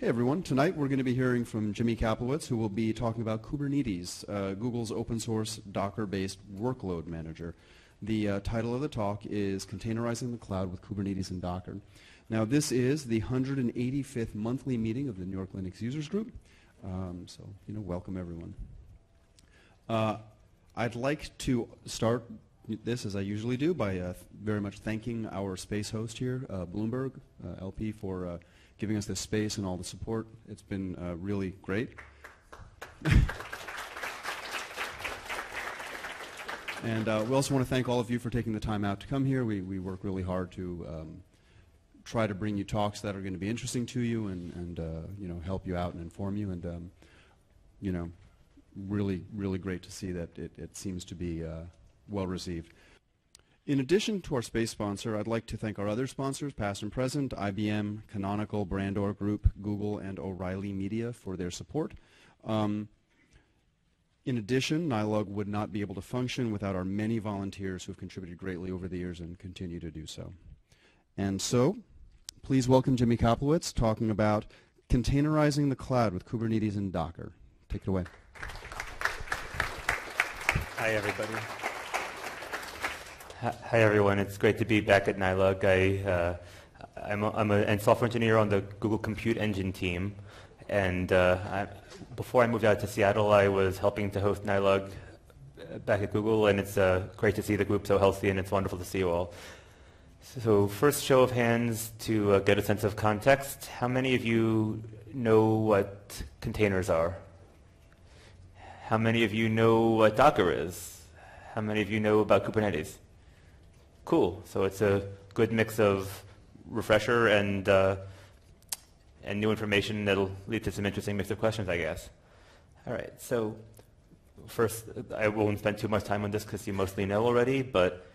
Hey everyone, tonight we're going to be hearing from Jimmy Kaplowitz, who will be talking about Kubernetes, Google's open source Docker-based workload manager. The title of the talk is Containerizing the Cloud with Kubernetes and Docker. Now this is the 185th monthly meeting of the New York Linux Users Group, so you know, welcome everyone. I'd like to start this, as I usually do, by very much thanking our space host here, Bloomberg LP, for giving us this space and all the support. It's been really great. And we also want to thank all of you for taking the time out to come here. We work really hard to try to bring you talks that are going to be interesting to you and you know, help you out and inform you. And you know, really, really great to see that it seems to be well received. In addition to our space sponsor, I'd like to thank our other sponsors, past and present, IBM, Canonical, Brandoar Group, Google, and O'Reilly Media for their support. In addition, NYLUG would not be able to function without our many volunteers who have contributed greatly over the years and continue to do so. And so, please welcome Jimmy Kaplowitz talking about containerizing the cloud with Kubernetes and Docker. Take it away. Hi, everybody. Hi everyone, it's great to be back at NYLUG. I'm a software engineer on the Google Compute Engine team, and before I moved out to Seattle I was helping to host NYLUG back at Google, and it's great to see the group so healthy, and it's wonderful to see you all. So first show of hands to get a sense of context. How many of you know what containers are? How many of you know what Docker is? How many of you know about Kubernetes? Cool. So it's a good mix of refresher and new information that'll lead to some interesting mix of questions, I guess. All right. So first, I won't spend too much time on this because you mostly know already, but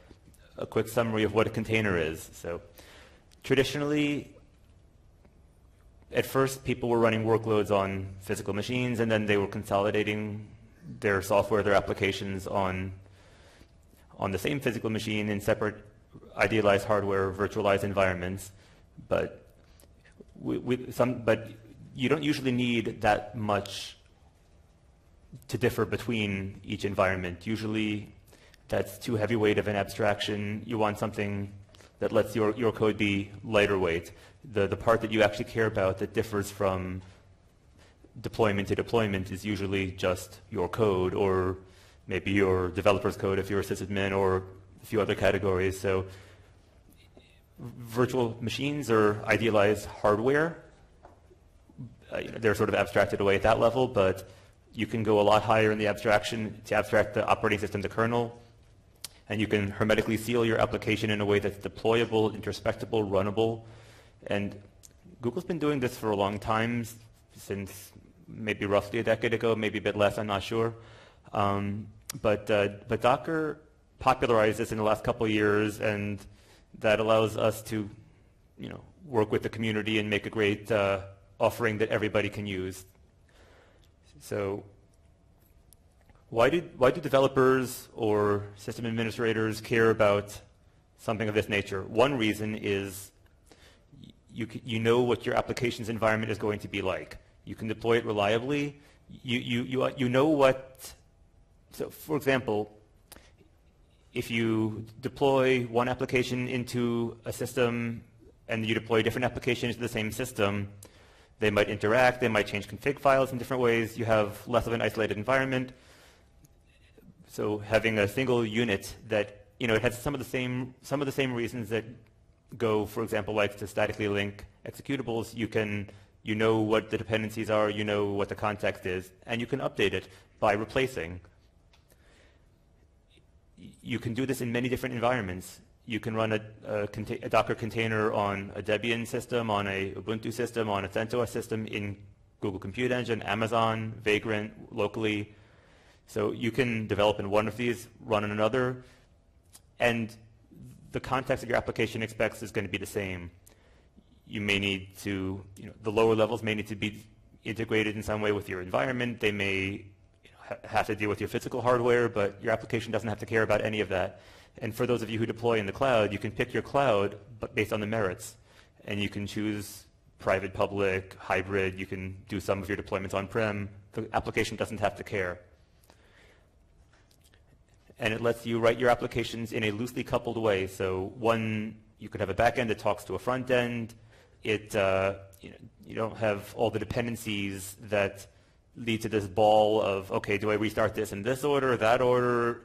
a quick summary of what a container is. So traditionally, at first, people were running workloads on physical machines, and then they were consolidating their software, their applications on the same physical machine in separate idealized hardware, virtualized environments, but you don't usually need that much to differ between each environment. Usually that's too heavyweight of an abstraction. You want something that lets your code be lighter weight. The part that you actually care about that differs from deployment to deployment is usually just your code, or maybe your developer's code if you're a sysadmin, or a few other categories. So virtual machines are idealized hardware. They're sort of abstracted away at that level, but you can go a lot higher in the abstraction to abstract the operating system to kernel, and you can hermetically seal your application in a way that's deployable, introspectable, runnable. And Google's been doing this for a long time, since maybe roughly a decade ago, maybe a bit less, I'm not sure. But Docker popularized this in the last couple of years, and that allows us to, you know, work with the community and make a great offering that everybody can use. So why do developers or system administrators care about something of this nature? One reason is you know what your application's environment is going to be like. You can deploy it reliably. You know what. So for example, if you deploy one application into a system and you deploy different applications to the same system, they might interact, they might change config files in different ways, you have less of an isolated environment. So having a single unit that, you know, it has some of the same reasons that Go, for example, likes to statically link executables. You know what the dependencies are, you know what the context is, and you can update it by replacing. You can do this in many different environments. You can run a Docker container on a Debian system, on a Ubuntu system, on a CentOS system, in Google Compute Engine, Amazon, Vagrant, locally. So you can develop in one of these, run in another, and the context that your application expects is going to be the same. You may need to, you know, the lower levels may need to be integrated in some way with your environment. They may have to deal with your physical hardware, but your application doesn't have to care about any of that. And for those of you who deploy in the cloud, you can pick your cloud based on the merits, and you can choose private, public, hybrid. You can do some of your deployments on-prem. The application doesn't have to care. And it lets you write your applications in a loosely coupled way. So one, you could have a back end that talks to a front end. It, you don't have all the dependencies that lead to this ball of, okay, do I restart this in this order, that order?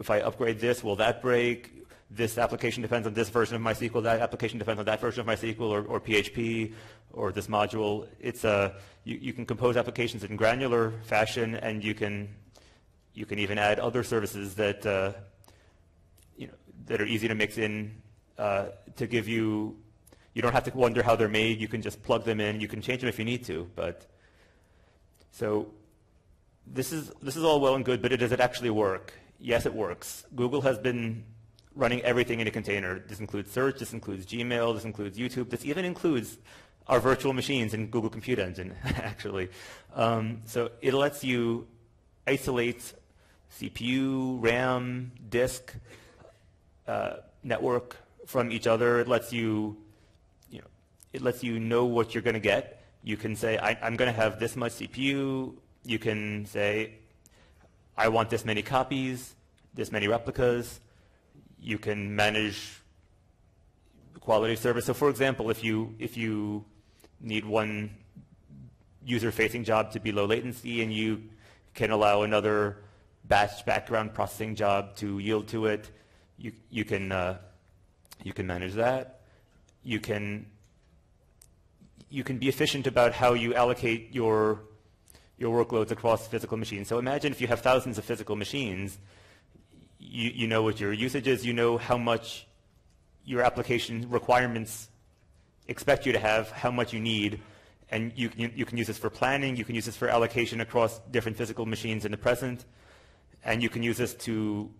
If I upgrade this, will that break? This application depends on this version of MySQL, that application depends on that version of MySQL, or PHP, or this module. It's a, you can compose applications in granular fashion, and you can even add other services that, that are easy to mix in to give you, you don't have to wonder how they're made, you can just plug them in, you can change them if you need to, but, so this is all well and good, but does it actually work? Yes, it works. Google has been running everything in a container. This includes search, this includes Gmail, this includes YouTube, this even includes our virtual machines in Google Compute Engine, actually. So it lets you isolate CPU, RAM, disk, network from each other. It lets you, it lets you know what you're going to get. You can say, I'm going to have this much CPU. You can say, I want this many copies, this many replicas. You can manage quality of service. So for example, if you need one user-facing job to be low latency and you can allow another batch background processing job to yield to it, you can manage that. You can be efficient about how you allocate your workloads across physical machines. So imagine if you have thousands of physical machines. You know what your usage is, you know how much your application requirements expect you to have, how much you need, and you can use this for planning, you can use this for allocation across different physical machines in the present, and you can use this to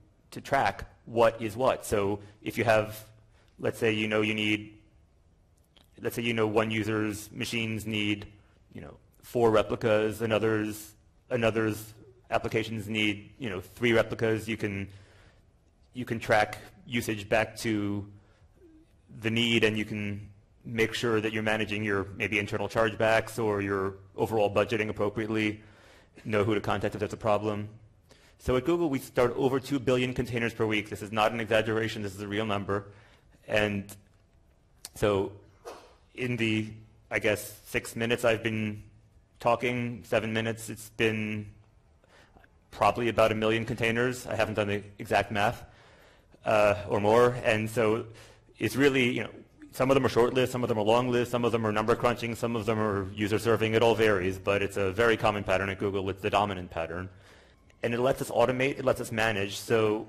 track what is what. So if you have, let's say one user's machines need, 4 replicas, another's applications need, 3 replicas, you can track usage back to the need, and you can make sure that you're managing your maybe internal chargebacks or your overall budgeting appropriately, know who to contact if that's a problem. So at Google, we start over 2 billion containers per week. This is not an exaggeration. This is a real number. And so in the, 6 minutes I've been talking, 7 minutes, it's been probably about 1 million containers. I haven't done the exact math or more. And so it's really, some of them are short-lived, some of them are long-lived, some of them are number crunching, some of them are user-serving. It all varies, but it's a very common pattern at Google. It's the dominant pattern. And it lets us automate. It lets us manage. So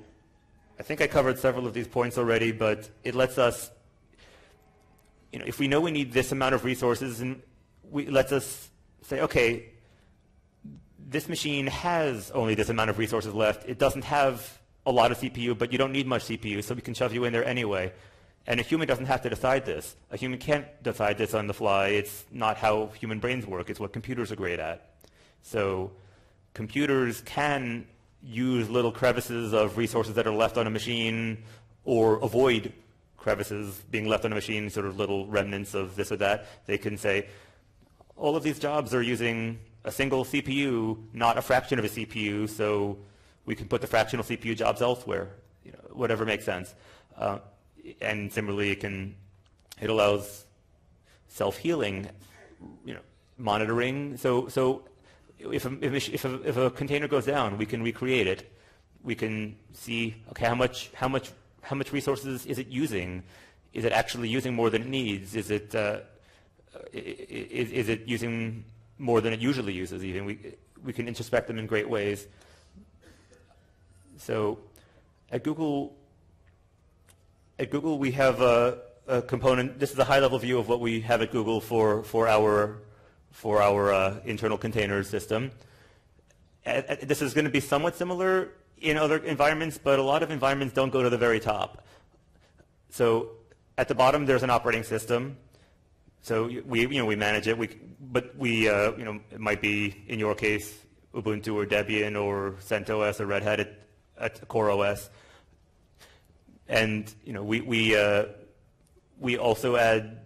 I think I covered several of these points already, but it lets us, if we know we need this amount of resources, and it lets us say, okay, this machine has only this amount of resources left. It doesn't have a lot of CPU, but you don't need much CPU, so we can shove you in there anyway. And a human doesn't have to decide this. A human can't decide this on the fly. It's not how human brains work. It's what computers are great at. So computers can use little crevices of resources that are left on a machine, or avoid crevices being left on a machine, sort of little remnants of this or that. They can say, all of these jobs are using a single CPU, not a fraction of a CPU, so we can put the fractional CPU jobs elsewhere, whatever makes sense. And similarly, it allows self-healing, monitoring. So if a container goes down, we can recreate it. We can see, okay, how much resources is it using? Is it actually using more than it needs? Is it using more than it usually uses even. We can introspect them in great ways. So at Google we have a component. This is a high-level view of what we have at Google for our internal container system. This is going to be somewhat similar in other environments, but a lot of environments don't go to the very top. So at the bottom there's an operating system. So we manage it. It might be in your case Ubuntu or Debian or CentOS or Red Hat at Core OS. And we also add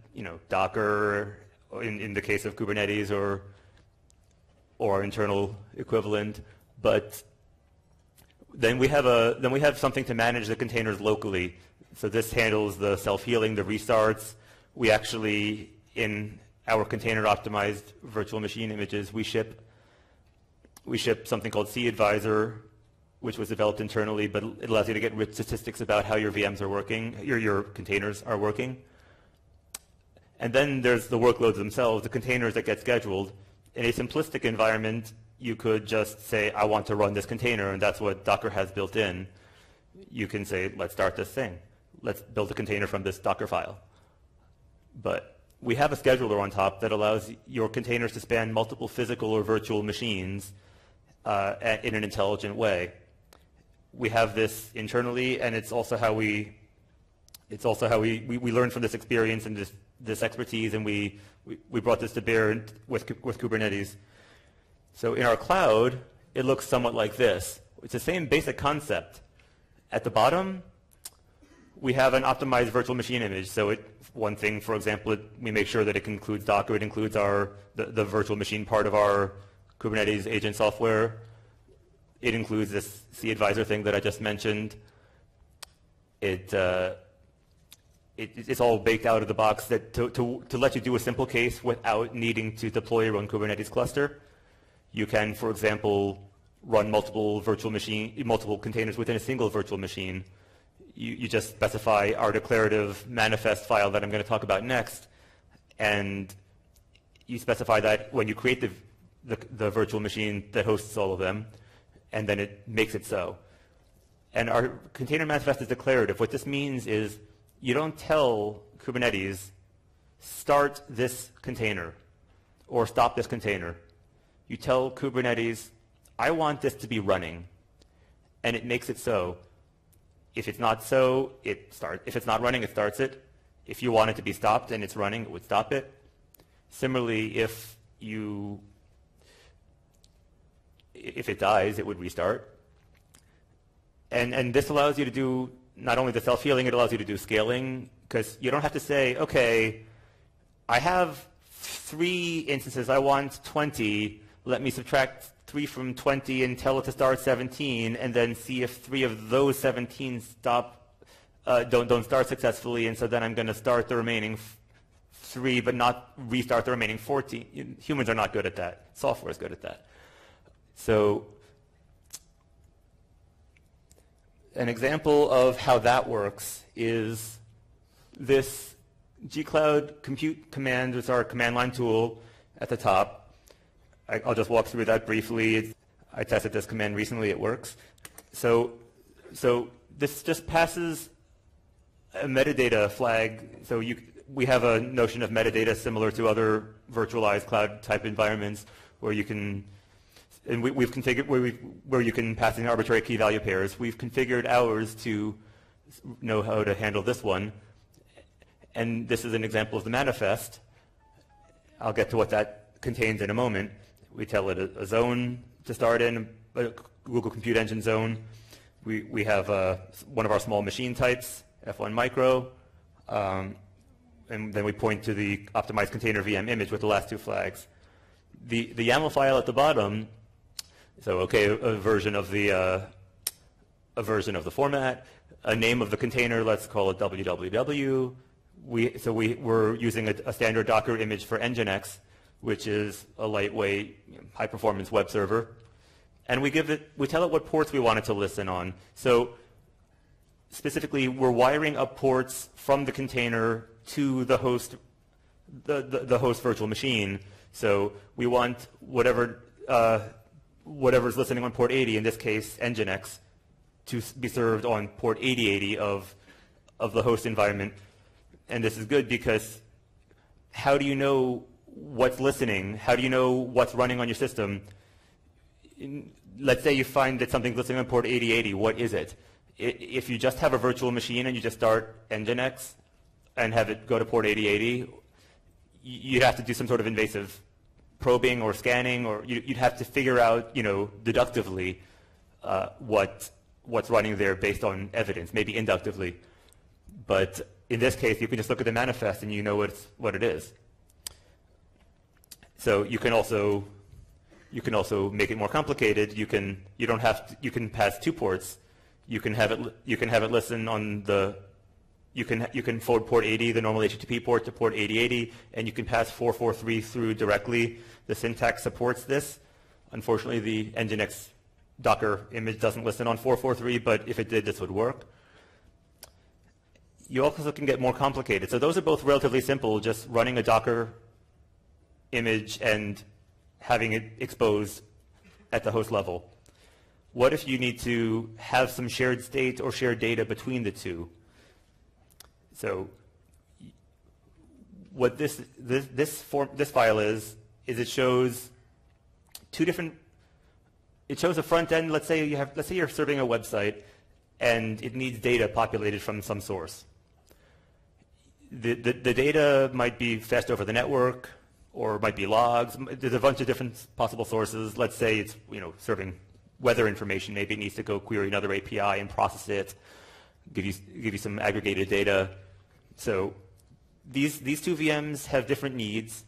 Docker in the case of Kubernetes or our internal equivalent. But then we have something to manage the containers locally. So this handles the self-healing, the restarts. We actually, in our container-optimized virtual machine images, we ship something called C-Advisor, which was developed internally, but it allows you to get rich statistics about how your VMs are working, your containers are working. And then there's the workloads themselves, the containers that get scheduled. In a simplistic environment, you could just say, I want to run this container, and that's what Docker has built in. You can say, let's start this thing. Let's build a container from this Docker file. But we have a scheduler on top that allows your containers to span multiple physical or virtual machines in an intelligent way. We have this internally, and it's also how we learn from this experience and this expertise, and we brought this to bear with Kubernetes. So in our cloud, it looks somewhat like this. It's the same basic concept. At the bottom, we have an optimized virtual machine image. So one thing, for example, we make sure that it includes Docker. It includes the virtual machine part of our Kubernetes agent software. It includes this C-Advisor thing that I just mentioned. It's all baked out of the box that to let you do a simple case without needing to deploy your own Kubernetes cluster. You can, for example, run multiple containers within a single virtual machine. You just specify our declarative manifest file that I'm going to talk about next, and you specify that when you create the virtual machine that hosts all of them. And then it makes it so. And our container manifest is declarative. What this means is you don't tell Kubernetes, start this container or stop this container. You tell Kubernetes, I want this to be running, and it makes it so. If it's not so, it starts. If it's not running, it starts it. If you want it to be stopped and it's running, it would stop it. Similarly, if it dies, it would restart. And this allows you to do not only the self-healing, it allows you to do scaling, because you don't have to say, okay, I have 3 instances, I want 20, let me subtract 3 from 20 and tell it to start 17, and then see if 3 of those 17 don't start successfully, and so then I'm going to start the remaining 3 but not restart the remaining 14. Humans are not good at that. Software is good at that. So an example of how that works is this gcloud compute command is our command line tool at the top. I'll just walk through that briefly. I tested this command recently. It works. So this just passes a metadata flag. So we have a notion of metadata similar to other virtualized cloud type environments where you can we've configured where you can pass in arbitrary key value pairs. We've configured ours to know how to handle this one. And this is an example of the manifest. I'll get to what that contains in a moment. We tell it a zone to start in, a Google Compute Engine zone. We have one of our small machine types, F1 micro. And then we point to the optimized container VM image with the last 2 flags. The YAML file at the bottom, so okay, a version of the format, a name of the container. Let's call it www. So we're using a standard Docker image for NGINX, which is a lightweight, high-performance web server, and we tell it what ports we want it to listen on. So specifically, we're wiring up ports from the container to the host, the host virtual machine. So we want whatever's listening on port 80, in this case NGINX, to be served on port 8080 of the host environment. And this is good because how do you know what's listening? How do you know what's running on your system? Let's say you find that something's listening on port 8080. What is it? If you just have a virtual machine and you just start NGINX and have it go to port 8080, you'd have to do some sort of invasive probing or scanning, or you'd have to figure out, deductively what's running there based on evidence, maybe inductively. But in this case, you can just look at the manifest and you know what it is. So you can also make it more complicated. You can pass two ports. You can have it listen on the. You can forward port 80, the normal HTTP port, to port 8080, and you can pass 443 through directly. The syntax supports this. Unfortunately, the NGINX Docker image doesn't listen on 443, but if it did, this would work. You also can get more complicated. So those are both relatively simple, just running a Docker image and having it exposed at the host level. What if you need to have some shared state or shared data between the two? So what this file is it shows two different. It shows a front end. Let's say you're serving a website, and it needs data populated from some source. The data might be fetched over the network, or it might be logs. There's a bunch of different possible sources. Let's say it's serving weather information. Maybe it needs to go query another API and process it. Give you some aggregated data. So these two VMs have different needs.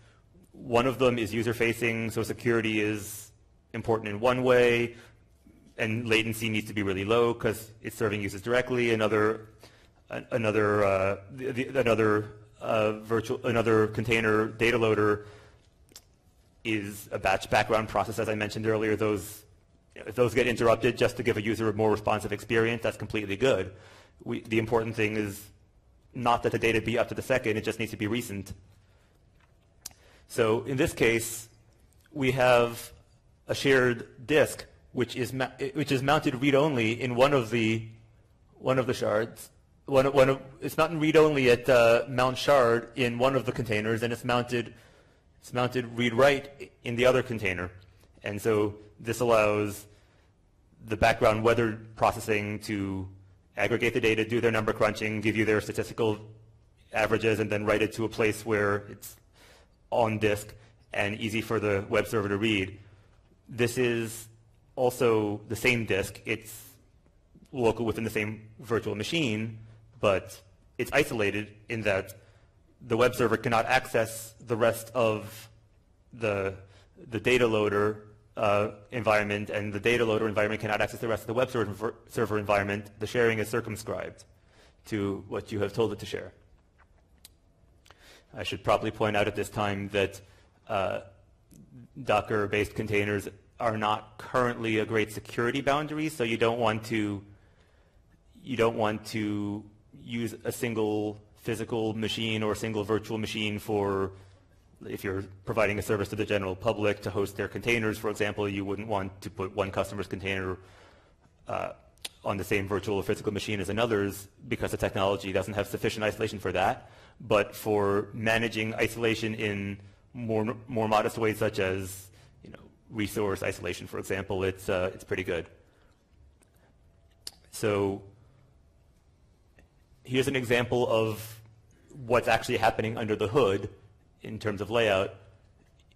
One of them is user-facing, so security is important in one way, and latency needs to be really low because it's serving users directly. Another container data loader is a batch background process, as I mentioned earlier. If those get interrupted just to give a user a more responsive experience, that's completely good. The important thing is not that the data be up to the second, it just needs to be recent. So in this case, we have a shared disk which is mounted read-only in one of the shards. It's not in read-only at mount shard in one of the containers, and it's mounted read-write in the other container. And so this allows the background weather processing to aggregate the data, do their number crunching, give you their statistical averages, and then write it to a place where it's on disk and easy for the web server to read. This is also the same disk. It's local within the same virtual machine, but it's isolated in that the web server cannot access the rest of the data loader environment, and the data loader environment cannot access the rest of the web server environment. The sharing is circumscribed to what you have told it to share. I should probably point out at this time that Docker-based containers are not currently a great security boundary, so you don't want to use a single physical machine or a single virtual machine for. If you're providing a service to the general public to host their containers, for example, you wouldn't want to put one customer's container on the same virtual or physical machine as another's, because the technology doesn't have sufficient isolation for that. But for managing isolation in more modest ways, such as resource isolation, for example, it's pretty good. So here's an example of what's actually happening under the hood in terms of layout.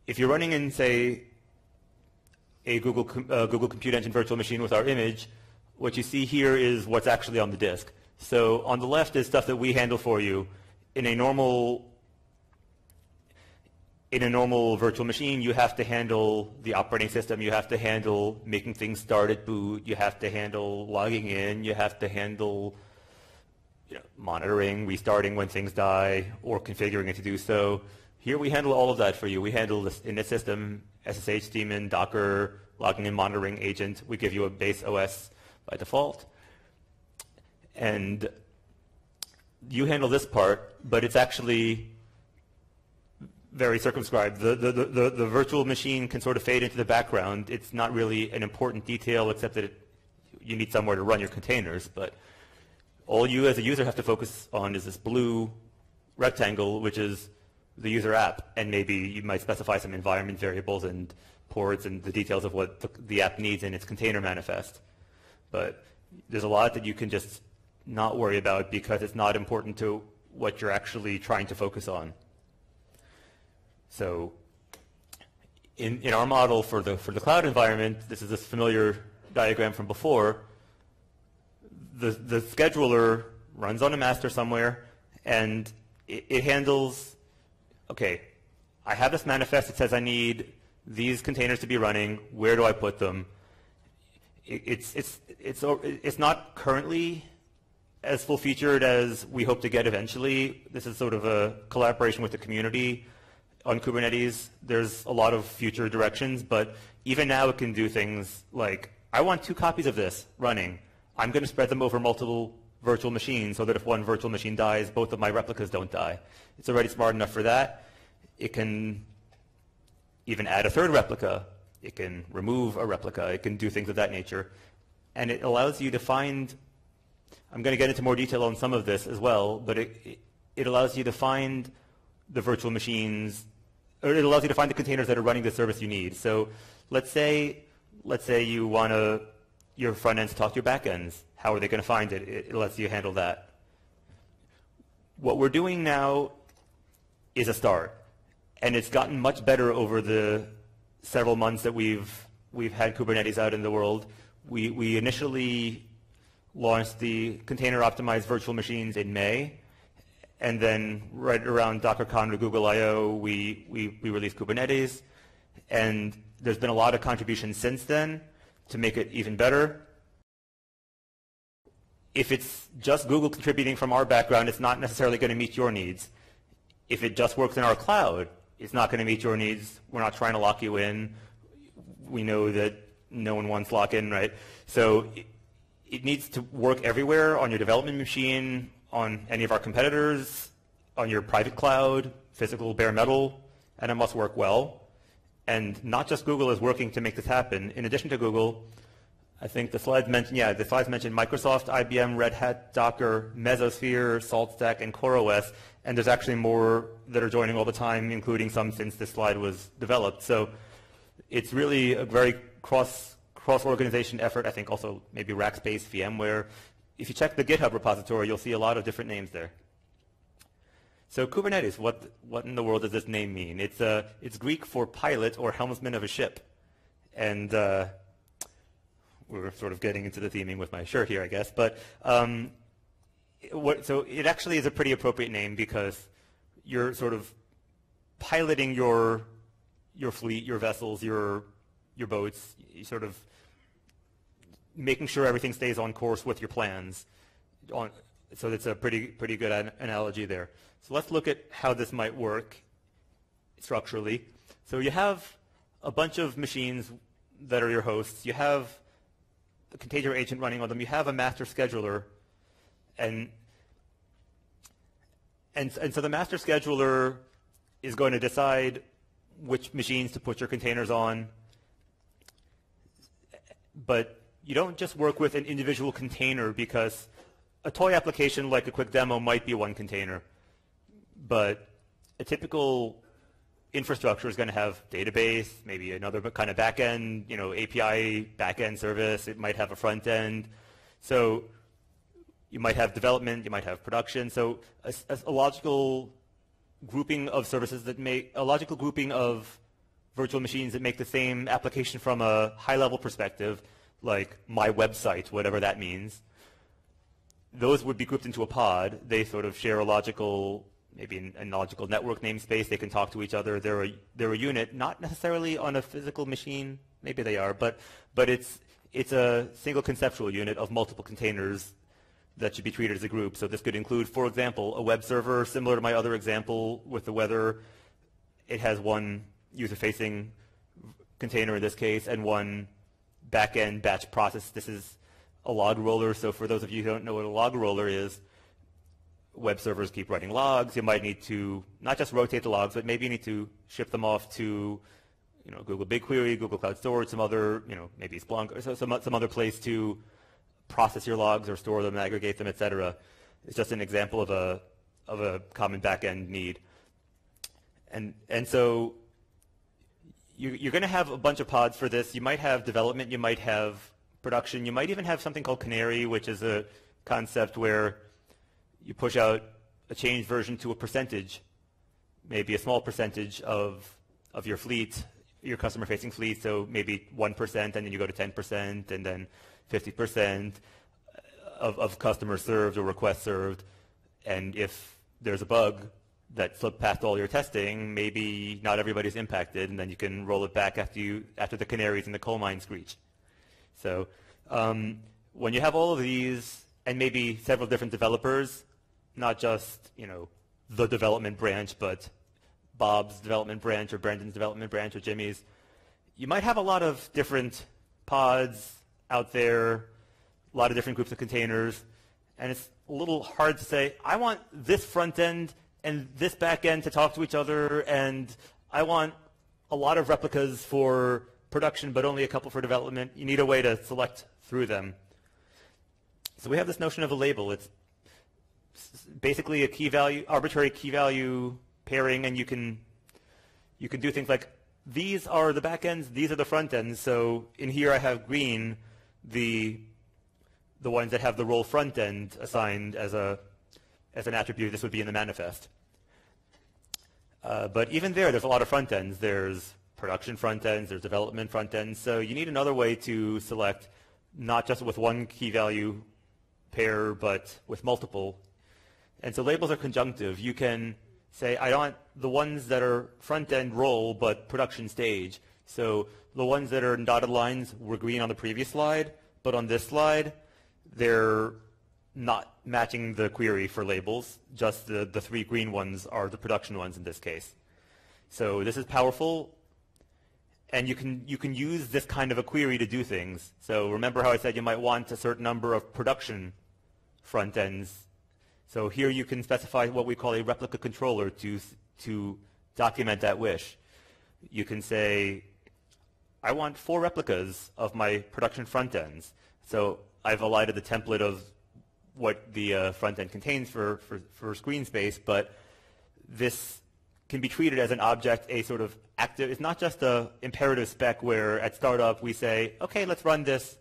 If you're running in, say, a Google Compute Engine virtual machine with our image, what you see here is what's actually on the disk. So on the left is stuff that we handle for you. In a normal virtual machine, you have to handle the operating system. You have to handle making things start at boot. You have to handle logging in. You have to handle monitoring, restarting when things die, or configuring it to do so. Here we handle all of that for you. We handle this init system, SSH daemon, Docker, logging and monitoring agent. We give you a base OS by default. And you handle this part, but it's actually very circumscribed. The virtual machine can sort of fade into the background. It's not really an important detail, except that you need somewhere to run your containers. But all you as a user have to focus on is this blue rectangle, which is the user app, and maybe you might specify some environment variables and ports and the details of what the app needs in its container manifest. But there's a lot that you can just not worry about because it's not important to what you're actually trying to focus on. So in our model for the cloud environment, this is this familiar diagram from before. The scheduler runs on a master somewhere, and it handles, okay, I have this manifest that says I need these containers to be running. Where do I put them? It's not currently as full-featured as we hope to get eventually. This is sort of a collaboration with the community on Kubernetes. There's a lot of future directions, but even now it can do things like, I want 2 copies of this running. I'm going to spread them over multiple virtual machines so that if one virtual machine dies, both of my replicas don't die. It's already smart enough for that. It can even add a third replica. It can remove a replica. It can do things of that nature. And it allows you to find, I'm going to get into more detail on some of this as well, but it allows you to find the virtual machines, or it allows you to find the containers that are running the service you need. So let's say you want to, your front ends talk to your back ends. How are they going to find it? It lets you handle that. What we're doing now is a start, and it's gotten much better over the several months that we've had Kubernetes out in the world. We initially launched the container-optimized virtual machines in May, and then right around DockerCon to Google I.O., we released Kubernetes, and there's been a lot of contributions since then to make it even better. If it's just Google contributing from our background, it's not necessarily going to meet your needs. If it just works in our cloud, it's not going to meet your needs. We're not trying to lock you in. We know that no one wants lock-in, right? So it needs to work everywhere, on your development machine, on any of our competitors, on your private cloud, physical bare metal, and it must work well. And not just Google is working to make this happen. In addition to Google, I think the slides mentioned Microsoft, IBM, Red Hat, Docker, Mesosphere, SaltStack, and Core OS, and there's actually more that are joining all the time, including some since this slide was developed. So it's really a very cross-organization effort. I think also maybe Rackspace, VMware. If you check the GitHub repository, you'll see a lot of different names there. So Kubernetes, what in the world does this name mean? It's Greek for pilot or helmsman of a ship. And we're sort of getting into the theming with my shirt here, I guess. But so it actually is a pretty appropriate name because you're sort of piloting your fleet, your vessels, your boats, you sort of making sure everything stays on course with your plans. So that's a pretty good analogy there. So let's look at how this might work structurally. So you have a bunch of machines that are your hosts. You have the container agent running on them. You have a master scheduler. And so the master scheduler is going to decide which machines to put your containers on. But you don't just work with an individual container because a toy application like a quick demo might be one container. But a typical infrastructure is going to have database, maybe another kind of back-end, API back-end service. It might have a front-end. So you might have development. You might have production. So a logical grouping of services that make a logical grouping of virtual machines that make the same application from a high-level perspective, like my website, whatever that means, those would be grouped into a pod. They sort of share a logical, maybe a logical network namespace. They can talk to each other. They're a unit, not necessarily on a physical machine. Maybe they are, but it's a single conceptual unit of multiple containers that should be treated as a group. So this could include, for example, a web server, similar to my other example with the weather. It has one user-facing container in this case and one back-end batch process. This is a log roller. So for those of you who don't know what a log roller is, web servers keep writing logs. You might need to not just rotate the logs, but maybe you need to ship them off to Google BigQuery, Google Cloud Storage, some other, maybe Splunk, or some other place to process your logs or store them, aggregate them, etc. It's just an example of a common back-end need. And so you're going to have a bunch of pods for this. You might have development. You might have production. You might even have something called canary, which is a concept where you push out a change version to a percentage, maybe a small percentage of your fleet, your customer-facing fleet, so maybe 1%, and then you go to 10%, and then 50% of customers served or requests served. And if there's a bug, that slip past all your testing, maybe not everybody's impacted, and then you can roll it back after the canaries in the coal mine screech. So when you have all of these, and maybe several different developers, not just the development branch, but Bob's development branch or Brandon's development branch or Jimmy's, you might have a lot of different pods out there, a lot of different groups of containers, and it's a little hard to say, I want this front end and this back end to talk to each other, and I want a lot of replicas for production, but only a couple for development. You need a way to select through them. So we have this notion of a label. It's basically a key value, arbitrary key value pairing, and you can do things like, these are the back ends, these are the front ends. So in here I have green, the ones that have the role front end assigned as an attribute. This would be in the manifest. But even there's a lot of front ends. There's production front ends, there's development front ends. So you need another way to select, not just with one key value pair, but with multiple. And so labels are conjunctive. You can say, I want the ones that are front end role, but production stage. So the ones that are in dotted lines were green on the previous slide, but on this slide, they're not matching the query for labels. Just the three green ones are the production ones in this case. So this is powerful, and you can use this kind of a query to do things. So remember how I said you might want a certain number of production front ends. So here you can specify what we call a replica controller to document that wish. You can say, I want 4 replicas of my production front ends. So I've allotted the template of what the front end contains for screen space, but this can be treated as an object, a sort of active, it's not just a imperative spec where at startup we say, okay, let's run this,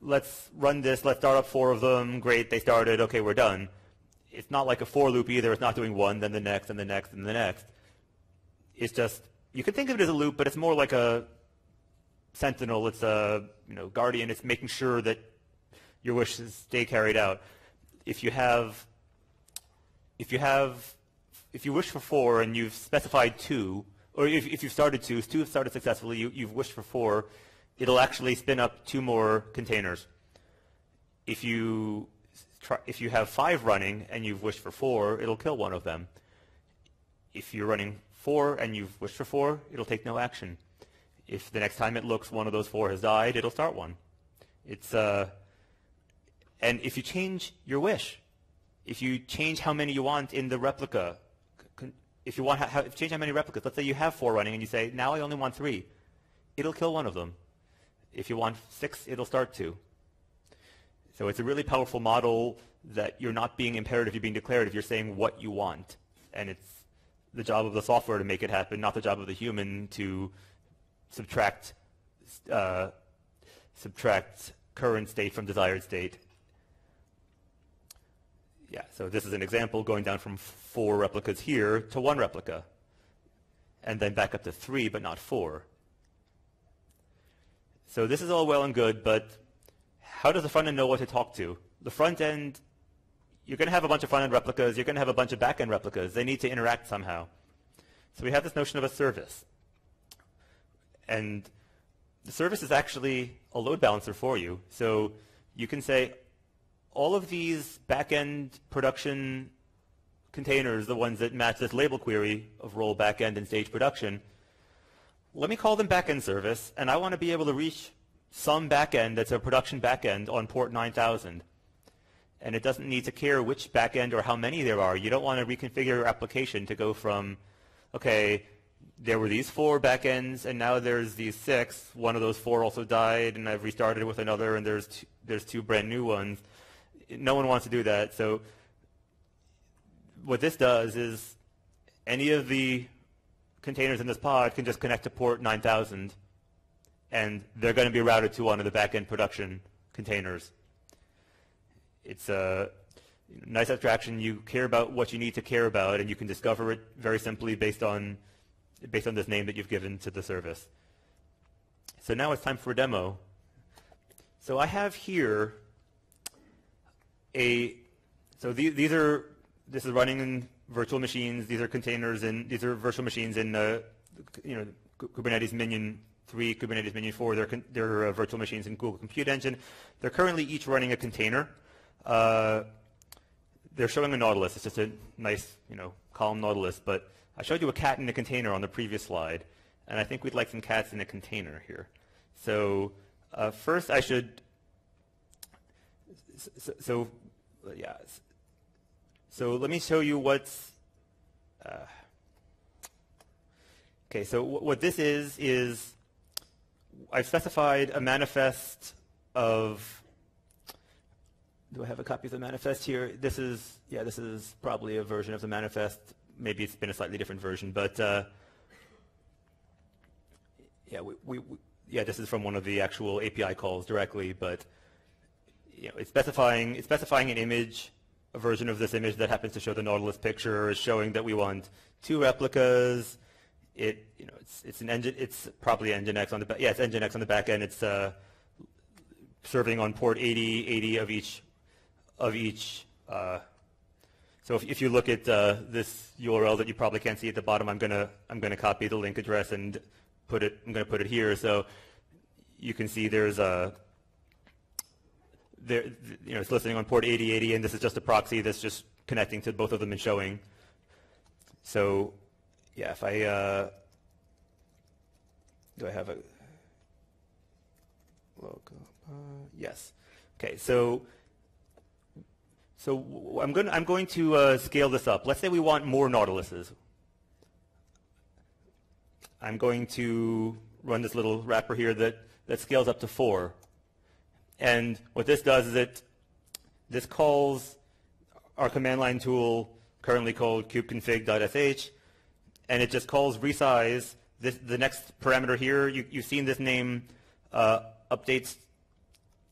let's start up 4 of them, great, they started, okay, we're done. It's not like a for loop either, it's not doing one, then the next, and the next, and the next. It's just, you can think of it as a loop, but it's more like a sentinel, it's a guardian, it's making sure that your wishes stay carried out. If you wish for 4 and you've specified 2, or if you've started 2 have started successfully, you've wished for 4, it'll actually spin up 2 more containers. If you have 5 running and you've wished for 4, it'll kill one of them. If you're running 4 and you've wished for 4, it'll take no action. If the next time it looks one of those 4 has died, it'll start one. And if you change your wish, if you change how many you want in the replica, if you change how many replicas, let's say you have 4 running and you say, now I only want 3, it'll kill one of them. If you want 6, it'll start 2. So it's a really powerful model that you're not being imperative, you're being declarative, you're saying what you want. And it's the job of the software to make it happen, not the job of the human to subtract current state from desired state. Yeah, so this is an example going down from 4 replicas here to 1 replica, and then back up to 3, but not 4. So this is all well and good, but how does the front end know what to talk to? The front end, you're going to have a bunch of front end replicas, you're going to have a bunch of back end replicas. They need to interact somehow. So we have this notion of a service. And the service is actually a load balancer for you. So you can say, all of these back-end production containers, the ones that match this label query of role back-end and stage production, let me call them back-end service, and I want to be able to reach some back-end that's a production back-end on port 9000. And it doesn't need to care which back-end or how many there are. You don't want to reconfigure your application to go from, okay, there were these 4 back-ends, and now there's these 6. One of those 4 also died, and I've restarted with another, and there's two brand new ones. No one wants to do that. So what this does is any of the containers in this pod can just connect to port 9000, and they're going to be routed to one of the back-end production containers. It's a nice abstraction. You care about what you need to care about, and you can discover it very simply based on this name that you've given to the service. So now it's time for a demo. So I have here So these are, this is running in virtual machines. These are containers, and these are virtual machines in Kubernetes Minion 3, Kubernetes Minion 4. They're virtual machines in Google Compute Engine. They're currently each running a container. They're showing a Nautilus. It's just a nice, column Nautilus. But I showed you a cat in a container on the previous slide, and I think we'd like some cats in a container here. So first, I should. So let me show you what's. Okay. So what this is I've specified a manifest of. Do I have a copy of the manifest here? This is, yeah, this is probably a version of the manifest. Maybe it's been a slightly different version, but yeah, yeah, this is from one of the actual API calls directly. But it's specifying an image, a version of this image that happens to show the Nautilus picture, is showing that we want 2 replicas. It's an engine. It's probably NGINX on the back. Yeah, it's NGINX on the back end. It's serving on port 80 of each. So if you look at this URL that you probably can't see at the bottom, I'm gonna copy the link address and put it. I'm gonna put it here, so you can see there's a it's listening on port 8080, and this is just a proxy that's just connecting to both of them and showing. So yeah, if I do I have a logo? Yes. Okay. So I'm going to scale this up. Let's say we want more Nautiluses. I'm going to run this little wrapper here that scales up to 4. And what this does is this calls our command line tool, currently called kubeconfig.sh, and it just calls resize. The next parameter here, you've seen this name updates.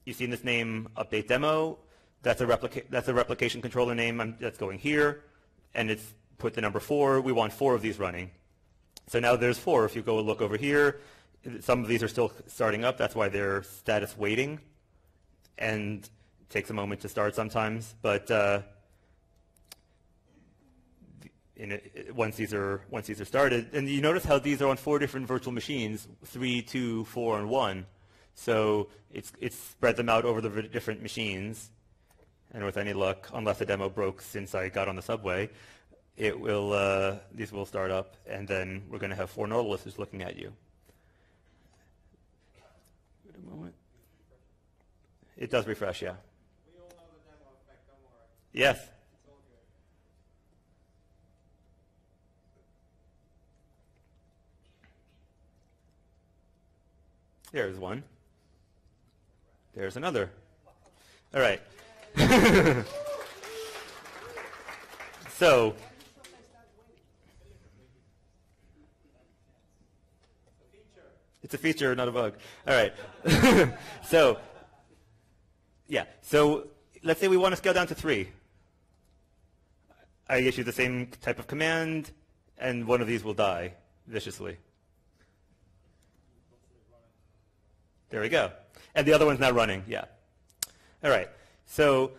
You've seen this name update demo. That's a replication controller name that's going here, and it's put the number 4. We want 4 of these running. So now there's 4. If you go look over here, some of these are still starting up. That's why they're status waiting, and it takes a moment to start sometimes. But once these are started, and you notice how these are on 4 different virtual machines: 3, 2, 4, and 1. So it's spread them out over the different machines. And with any luck, unless the demo broke since I got on the subway, it will. These will start up, and then we're going to have 4 Nautiluses looking at you. Wait a moment. It does refresh, yeah. We all know the demo effect, don't worry. Yes. It's all good. There's one. There's another. All right. So, it's a feature, not a bug. All right. So, yeah. So let's say we want to scale down to 3. I issue the same type of command, and one of these will die viciously. There we go. And the other one's not running. Yeah. All right. So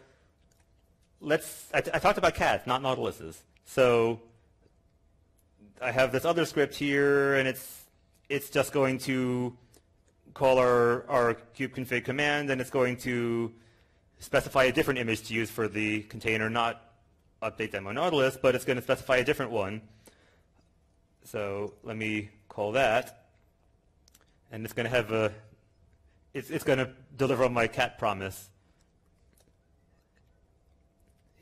I talked about cats, not Nautiluses. So I have this other script here, and it's just going to call our kubeconfig command, and it's going to specify a different image to use for the container, not update demo Nautilus, but it's going to specify a different one. So let me call that, and it's going to have a it's going to deliver on my cat promise.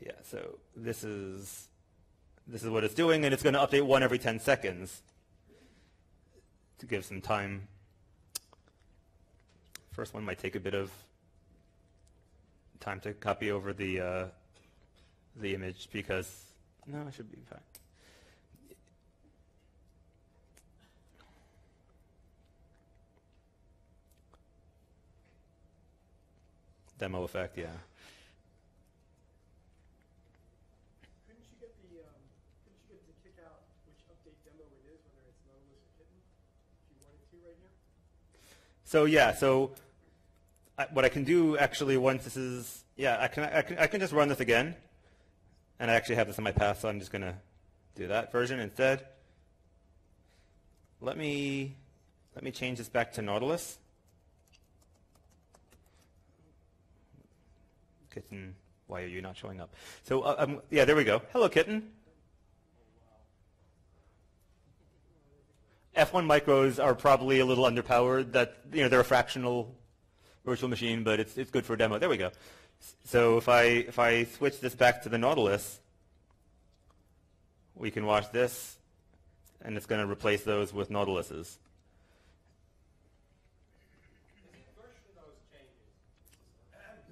Yeah, so this is what it's doing, and it's going to update 1 every 10 seconds to give some time. First one might take a bit of time to copy over the image because no, it should be fine. Demo effect, yeah. So yeah, so what I can do actually once this is, yeah, I can just run this again, and I actually have this in my path, so I'm just gonna do that version instead. Let me change this back to Nautilus. Kitten, why are you not showing up? So yeah, there we go. Hello, Kitten. F1 micros are probably a little underpowered. That they're a fractional virtual machine, but it's good for a demo. There we go. So if I switch this back to the Nautilus, we can watch this, and it's going to replace those with Nautiluses.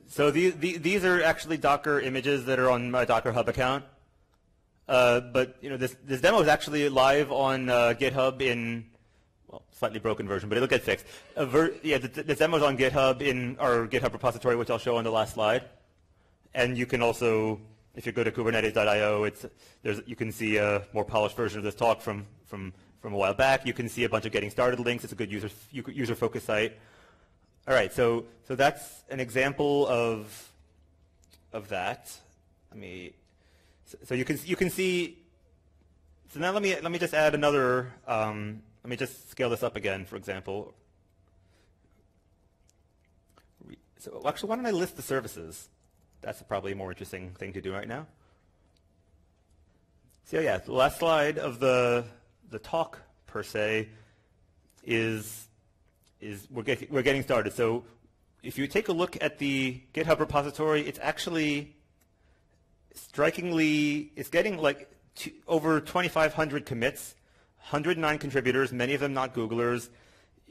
So these are actually Docker images that are on my Docker Hub account. But this demo is actually live on GitHub in, well, slightly broken version, but it'll get fixed. This demo is on GitHub in our GitHub repository, which I'll show on the last slide. And you can also, if you go to kubernetes.io, you can see a more polished version of this talk from a while back. You can see a bunch of getting started links. It's a good user focused site. All right, so that's an example of that. So you can see. So now let me just add another. Let me just scale this up again, for example. So actually, why don't I list the services? That's probably a more interesting thing to do right now. So yeah, the last slide of the talk per se is we're getting started. So if you take a look at the GitHub repository, it's actually strikingly, it's getting like over 2,500 commits, 109 contributors, many of them not Googlers.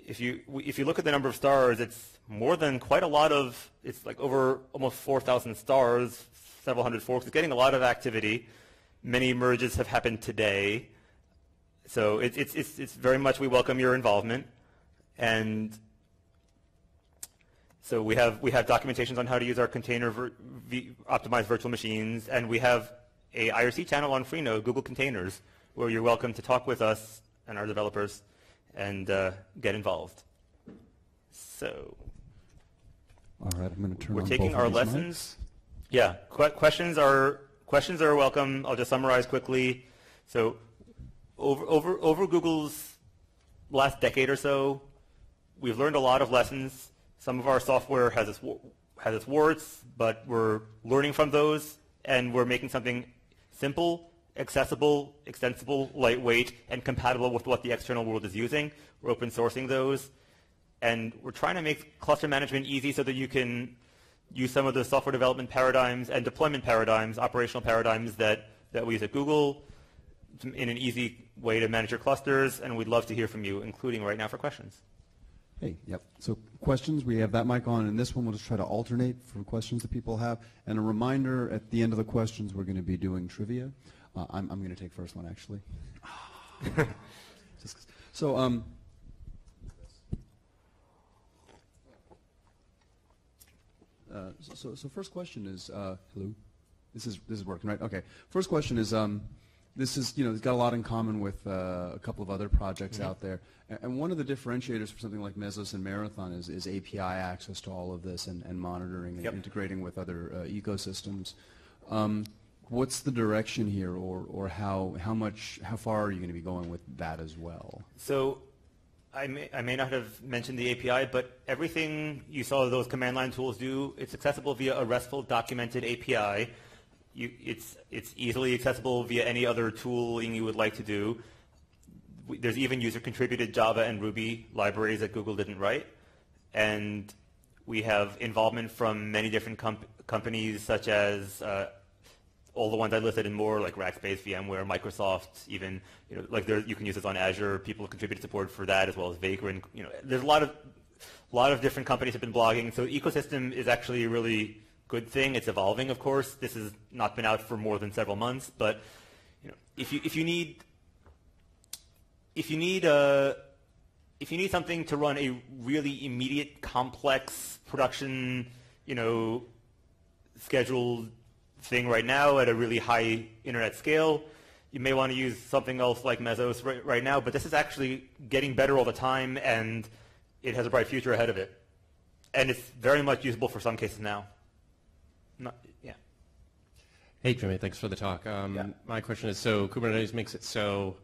If you look at the number of stars, it's more than quite a lot of, it's like over almost 4,000 stars, several hundred forks. It's getting a lot of activity. Many merges have happened today. So it's very much, we welcome your involvement. And so we have documentations on how to use our container optimized virtual machines, and we have a IRC channel on Freenode, Google Containers, where you're welcome to talk with us and our developers and get involved. So, all right, I'm going to turn. We're taking our lessons. Yeah, questions are welcome. I'll just summarize quickly. So, over Google's last decade or so, we've learned a lot of lessons. Some of our software has its warts, but we're learning from those, and we're making something simple, accessible, extensible, lightweight, and compatible with what the external world is using. We're open sourcing those, and we're trying to make cluster management easy so that you can use some of the software development paradigms and deployment paradigms, operational paradigms that we use at Google in an easy way to manage your clusters, and we'd love to hear from you, including right now for questions. Hey, yep. So questions, we have that mic on, and this one we'll just try to alternate for questions that people have. And a reminder, at the end of the questions, we're going to be doing trivia. I'm going to take first one, actually. So first question is, hello? This is working, right? Okay. First question is, this is, it's got a lot in common with a couple of other projects out there. And one of the differentiators for something like Mesos and Marathon is API access to all of this and monitoring and integrating with other ecosystems. What's the direction here, or how far are you going to be going with that as well? So I may not have mentioned the API, but everything you saw those command line tools do, it's accessible via a RESTful documented API. It's easily accessible via any other tooling you would like to do. There's even user-contributed Java and Ruby libraries that Google didn't write. And we have involvement from many different companies, such as all the ones I listed and more, like Rackspace, VMware, Microsoft, even, you can use this on Azure. People have contributed support for that, as well as Vagrant. There's a lot of different companies have been blogging. So ecosystem is actually a really good thing. It's evolving, of course. This has not been out for more than several months, but if you need something to run a really immediate, complex production, scheduled thing right now at a really high internet scale, you may want to use something else like Mesos right now. But this is actually getting better all the time, and it has a bright future ahead of it. And it's very much usable for some cases now. Not, yeah. Hey, Jimmy, thanks for the talk. My question is, so Kubernetes makes it so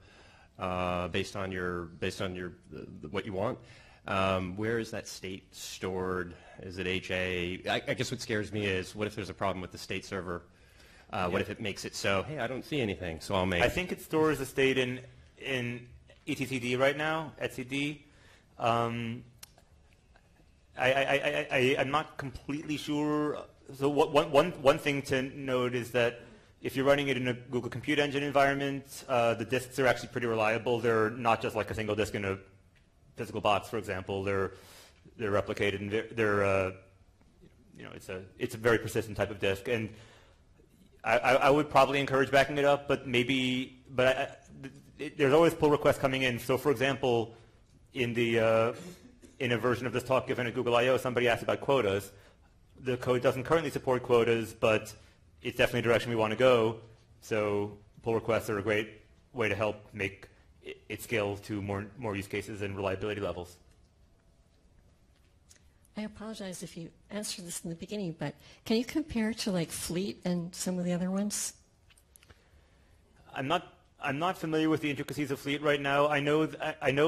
based on what you want. Where is that state stored? Is it HA? I guess what scares me is, what if there's a problem with the state server? What if it makes it so, hey, I don't see anything, so I'll make... I think it stores the state in etcd right now, etcd. I'm not completely sure. So one thing to note is that if you're running it in a Google Compute Engine environment, the disks are actually pretty reliable. They're not just like a single disk in a physical box, for example. They're replicated, and they're you know, it's a very persistent type of disk. And I would probably encourage backing it up, but maybe there's always pull requests coming in. So, for example, in the in a version of this talk given at Google I/O, somebody asked about quotas. The code doesn't currently support quotas, but it's definitely a direction we want to go. So pull requests are a great way to help make it scale to more use cases and reliability levels. I apologize if you answered this in the beginning, but can you compare to like Fleet and some of the other ones? I'm not familiar with the intricacies of Fleet right now. I know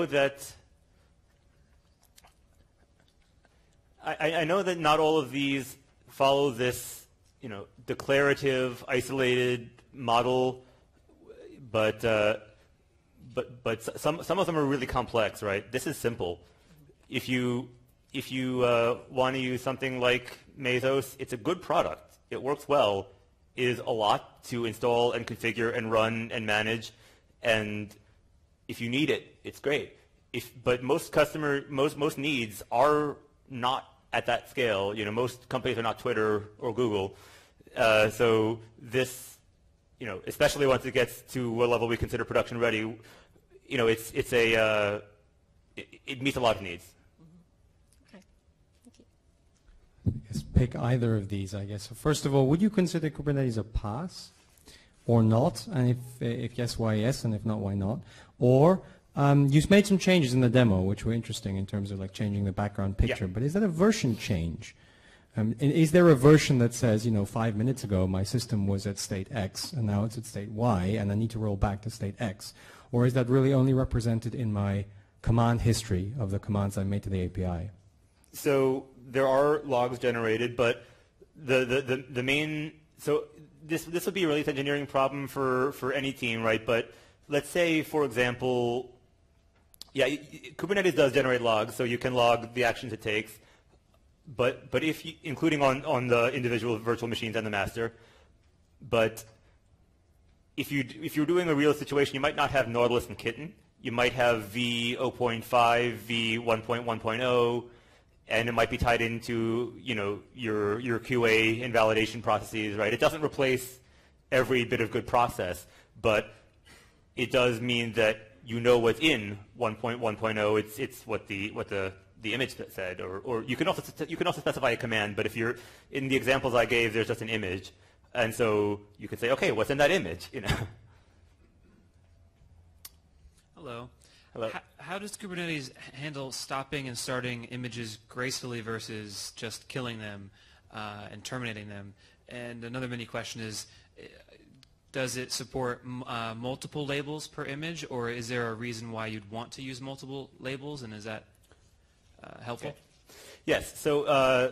that not all of these follow this, you know, declarative, isolated model, but some of them are really complex, right? This is simple. If you want to use something like Mesos, it's a good product. It works well. It is a lot to install and configure and run and manage, and if you need it, it's great. But most needs are not at that scale. You know, most companies are not Twitter or Google. So this, you know, especially once it gets to a level we consider production ready, you know, it meets a lot of needs. Pick either of these, I guess. So first of all, would you consider Kubernetes a PaaS or not? And if yes, why yes? And if not, why not? Or you've made some changes in the demo, which were interesting in terms of like changing the background picture. Yeah. But is that a version change? And is there a version that says, you know, 5 minutes ago my system was at state X and now it's at state Y and I need to roll back to state X? Or is that really only represented in my command history of the commands I made to the API? So there are logs generated, but the main, so this would be a release engineering problem for any team, right? But let's say, for example, yeah, Kubernetes does generate logs, so you can log the actions it takes, but if you, including on the individual virtual machines and the master, but if you're doing a real situation, you might not have Nautilus and Kitten. You might have V 0.5, V 1.1.0. And it might be tied into, you know, your QA and validation processes, right? It doesn't replace every bit of good process, but it does mean that you know what's in 1.1.0. It's what the image that said, or you can also specify a command. But if you're in the examples I gave, there's just an image, and so you can say, okay, what's in that image, you know? Hello. How does Kubernetes handle stopping and starting images gracefully versus just killing them and terminating them? And another mini question is, does it support multiple labels per image, or is there a reason why you'd want to use multiple labels, and is that helpful? Okay. Yes, so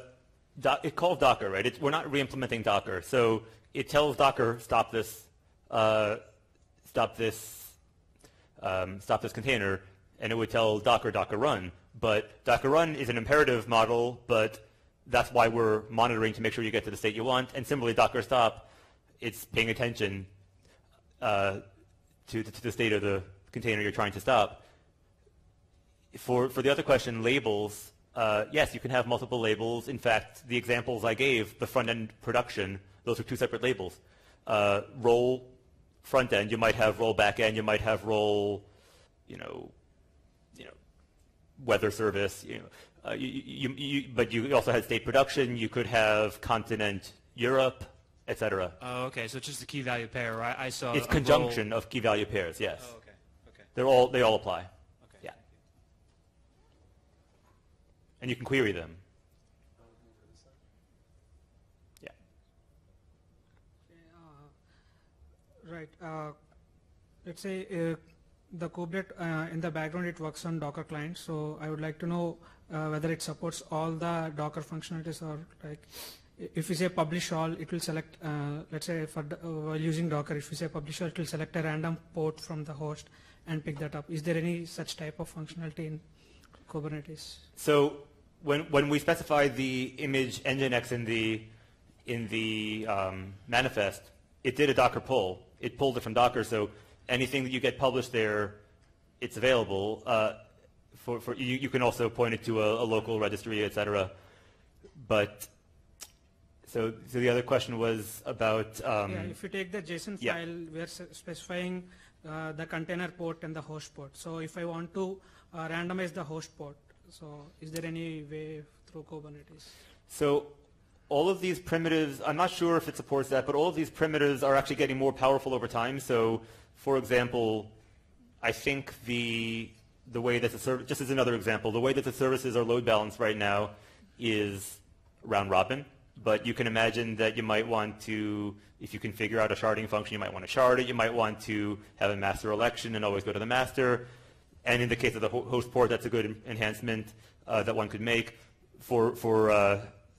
it calls Docker, right? We're not re-implementing Docker. So it tells Docker, stop this container, and it would tell Docker, Docker run. But Docker run is an imperative model, but that's why we're monitoring to make sure you get to the state you want. And similarly, Docker stop, it's paying attention to the state of the container you're trying to stop. For the other question, labels, yes, you can have multiple labels. In fact, the examples I gave, the front-end production, those are two separate labels. Role front end, you might have role back end, you might have role, you know, weather service, you know, but you also had state production. You could have continent Europe, etc. Oh, okay. So it's just a key value pair, right? I saw it's conjunction role of key value pairs. Yes. Oh, okay. Okay. They all apply. Okay. Yeah. And you can query them. Right. Let's say the kubelet in the background, it works on Docker client. So I would like to know whether it supports all the Docker functionalities, or like if we say publish all, it will select, let's say for the, while using Docker, if we say publish all, it will select a random port from the host and pick that up. Is there any such type of functionality in Kubernetes? So when we specify the image NGINX in the manifest, it did a Docker pull. It pulled it from Docker, so anything that you get published there, it's available. You can also point it to a local registry, et cetera. But so the other question was about if you take the JSON file, we are specifying the container port and the host port. So if I want to randomize the host port, so is there any way through Kubernetes? So all of these primitives, I'm not sure if it supports that, but all of these primitives are actually getting more powerful over time. So for example, I think the way that the service, just as another example, the way that the services are load balanced right now is round robin. But you can imagine that you might want to, if you can figure out a sharding function, you might want to shard it. You might want to have a master election and always go to the master. And in the case of the host port, that's a good enhancement that one could make. For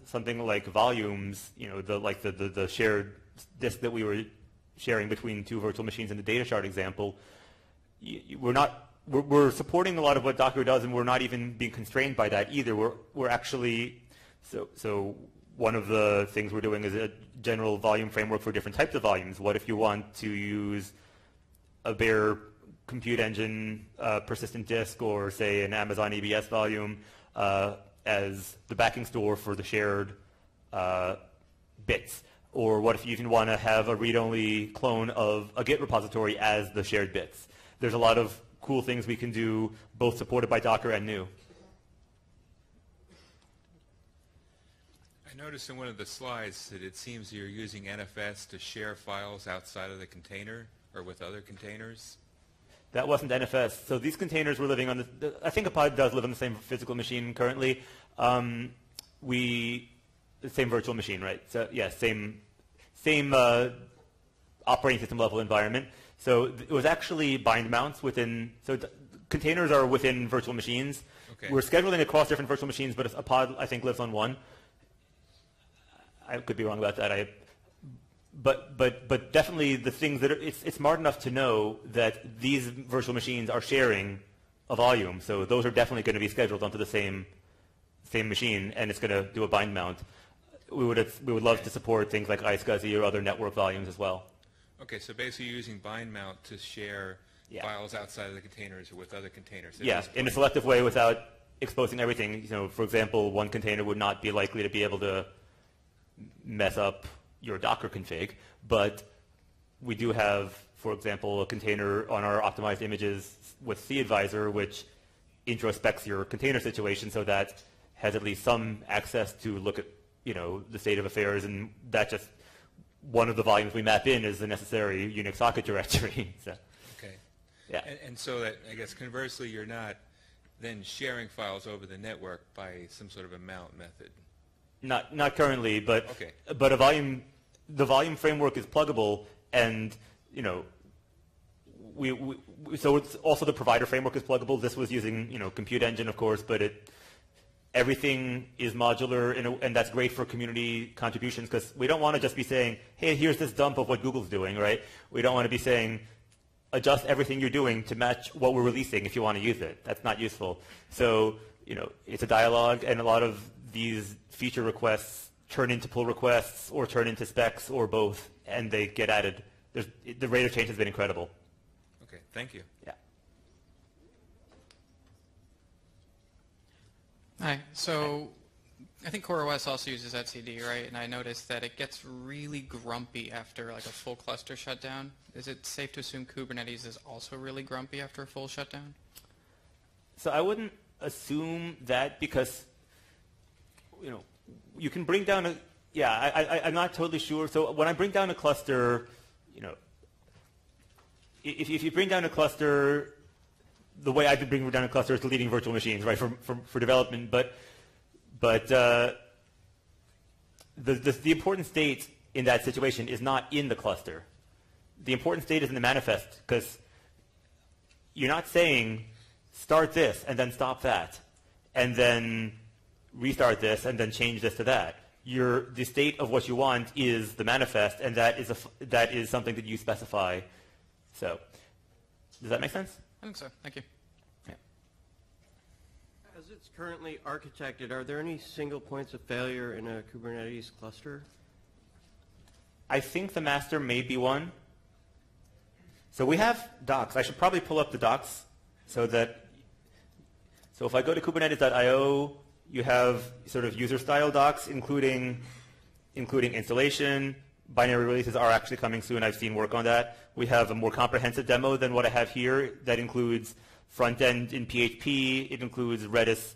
something like volumes, you know, the shared disk that we were sharing between two virtual machines in the data shard example, we're supporting a lot of what Docker does, and we're not even being constrained by that either. We're actually so. One of the things we're doing is a general volume framework for different types of volumes. What if you want to use a bare compute engine persistent disk, or say an Amazon EBS volume as the backing store for the shared bits? Or what if you even want to have a read-only clone of a Git repository as the shared bits? There's a lot of cool things we can do, both supported by Docker and new. I noticed in one of the slides that it seems you're using NFS to share files outside of the container or with other containers. That wasn't NFS. So these containers were living on the, I think a pod does live on the same physical machine currently. The same virtual machine, right? So yeah, same operating system level environment. So it was actually bind mounts within, so containers are within virtual machines. Okay. We're scheduling across different virtual machines, but a pod, I think, lives on one. I could be wrong about that. But definitely the things that are, it's smart enough to know that these virtual machines are sharing a volume, so those are definitely going to be scheduled onto the same machine, and it's going to do a bind mount. We would love to support things like iSCSI or other network volumes as well. Okay, so basically you're using bind mount to share files outside of the containers or with other containers. Yeah, in a selective way without exposing everything. You know, for example, one container would not be likely to be able to mess up your Docker config, but we do have, for example, a container on our optimized images with C-Advisor, which introspects your container situation, so that has at least some access to look at, you know, the state of affairs, and that just one of the volumes we map in is the necessary Unix socket directory. So, okay. Yeah. And so that, I guess, conversely, you're not then sharing files over the network by some sort of a mount method. Not currently, but okay. But the volume framework is pluggable, and you know, so it's also the provider framework is pluggable. This was using, you know, Compute Engine, of course, but everything is modular, and that's great for community contributions, because we don't want to just be saying, hey, here's this dump of what Google's doing, right? We don't want to be saying adjust everything you're doing to match what we're releasing if you want to use it. That's not useful. So, you know, it's a dialogue, and a lot of these feature requests turn into pull requests or turn into specs or both, and they get added. The rate of change has been incredible. Okay, thank you. Yeah. Hi. So I think Core OS also uses etcd, right? And I noticed that it gets really grumpy after like a full cluster shutdown. Is it safe to assume Kubernetes is also really grumpy after a full shutdown? So I wouldn't assume that, because you know, you can bring down a, yeah, I'm not totally sure. So when I bring down a cluster, you know, if you bring down a cluster, the way I've been bringing down a cluster is deleting virtual machines, right, for development. But the important state in that situation is not in the cluster. the important state is in the manifest, because you're not saying start this and then stop that, and then restart this and then change this to that. The state of what you want is the manifest, and that is something that you specify. So, does that make sense? I think so. Thank you. Yeah. As it's currently architected, are there any single points of failure in a Kubernetes cluster? I think the master may be one. So we have docs. I should probably pull up the docs so if I go to kubernetes.io, you have sort of user-style docs, including installation. Binary releases are actually coming soon. I've seen work on that. We have a more comprehensive demo than what I have here. That includes front-end in PHP. It includes Redis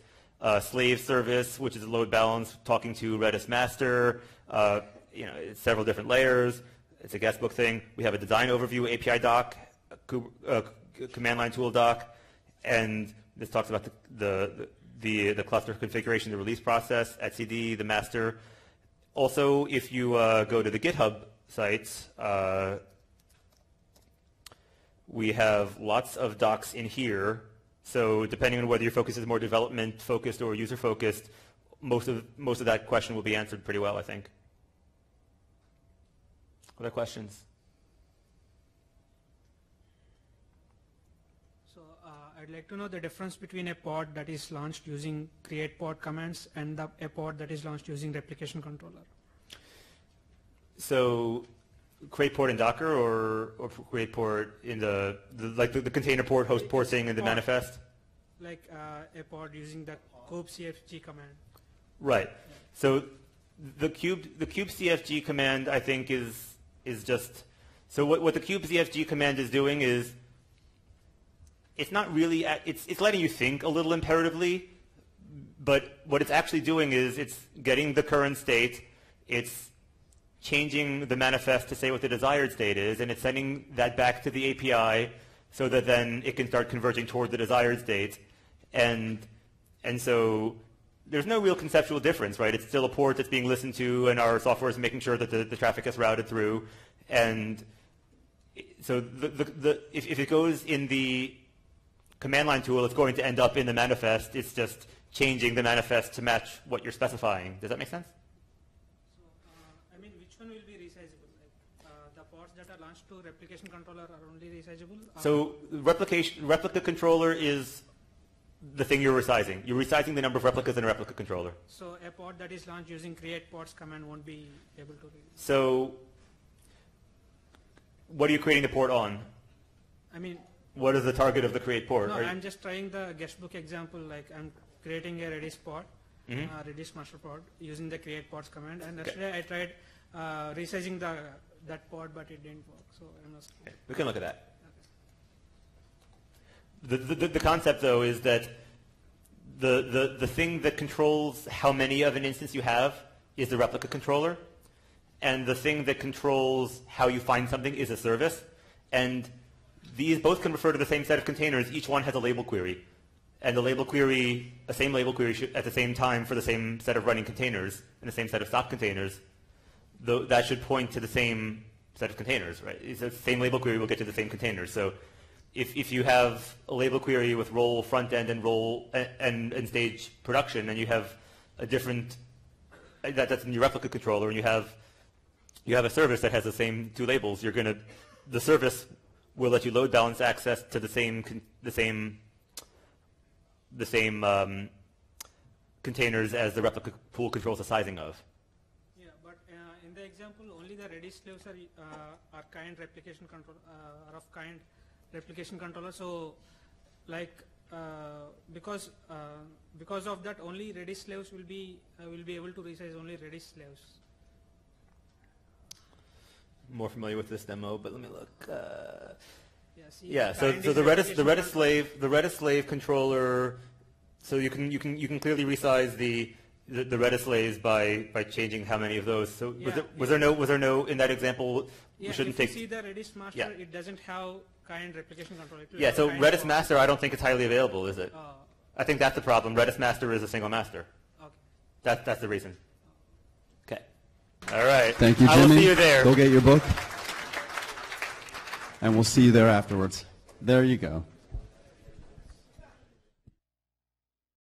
slave service, which is a load balance talking to Redis master. You know, it's several different layers. It's a guestbook thing. We have a design overview API doc, a command line tool doc, and this talks about the cluster configuration, the release process, etcd, the master. Also, if you go to the GitHub sites, we have lots of docs in here. So depending on whether your focus is more development-focused or user-focused, most of that question will be answered pretty well, I think. Other questions? I'd like to know the difference between a pod that is launched using create pod commands and a pod that is launched using replication controller. So create port in Docker or create port in the container port, host port thing in the manifest? Like a pod using the kubecfg command. Right. So the kubecfg command, I think, is just, so what the kubecfg command is doing is, it's not really, it's letting you think a little imperatively, but what it's actually doing is it's getting the current state, it's changing the manifest to say what the desired state is, and it's sending that back to the API so that then it can start converging toward the desired state. And so there's no real conceptual difference, right? It's still a port that's being listened to, and our software is making sure that the traffic gets routed through. And so if it goes in the command line tool, it's going to end up in the manifest. It's just changing the manifest to match what you're specifying. Does that make sense? So, I mean, which one will be resizable? Like, the pods that are launched to replication controller are only resizable? So replica controller is the thing you're resizing. You're resizing the number of replicas in a replica controller. So a pod that is launched using create pods command won't be able to resize. So what are you creating the port on? I mean, what is the target of the create port? No, I'm just trying the guestbook example. Like, I'm creating a Redis pod, Redis master pod, using the create pods command. And yesterday I tried resizing that pod, but it didn't work. So I'm not sure. We can look at that. Okay. The concept, though, is that the thing that controls how many of an instance you have is the replica controller, and the thing that controls how you find something is a service. And these both can refer to the same set of containers. Each one has a label query, and the label query, the same label query at the same time for the same set of running containers and the same set of stop containers. That should point to the same set of containers, right? It's the same label query will get to the same containers. So, if you have a label query with role front end and role and stage production, and you have a different that's in your replica controller, and you have a service that has the same two labels, the service will let you load balance access to the same containers as the replica pool controls the sizing of. Yeah, but in the example, only the Redis slaves are of kind replication controller. So, like, because of that, only Redis slaves will be able to resize only Redis slaves. More familiar with this demo, but let me look. So the Redis slave controller. So you can clearly resize the Redis slaves by changing how many of those. So yeah, was there no in that example? Yeah, we shouldn't take. If you see the Redis master, it doesn't have kind replication controller. Yeah, so Redis master, I don't think it's highly available, is it? I think that's the problem. Redis master is a single master. Okay. That's the reason. All right. Thank you, Jimmy. I will see you there. Go get your book. and we'll see you there afterwards. There you go.